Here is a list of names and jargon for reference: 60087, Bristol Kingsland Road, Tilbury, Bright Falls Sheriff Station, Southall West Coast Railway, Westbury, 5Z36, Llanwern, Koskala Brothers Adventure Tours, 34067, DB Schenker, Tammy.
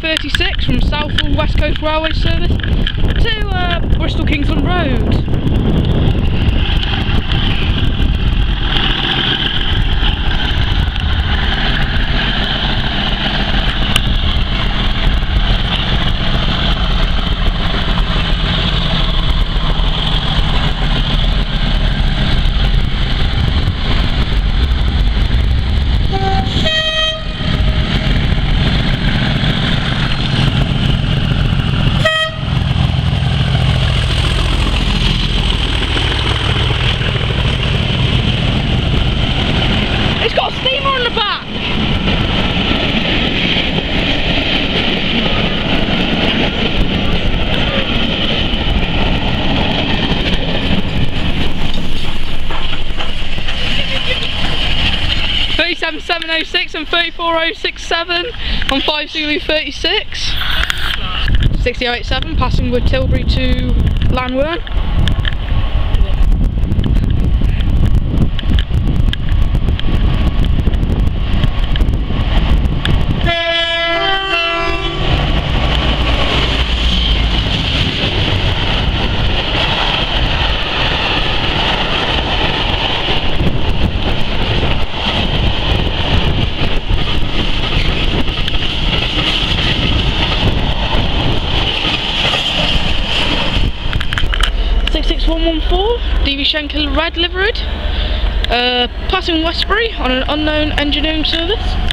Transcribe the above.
34067 from Southall West Coast Railway service to Bristol Kingsland Road. And 34067 on 5Z36. 6087 passing with Tilbury to Llanwern. DB Schenker red livered, passing Westbury on an unknown engineering service.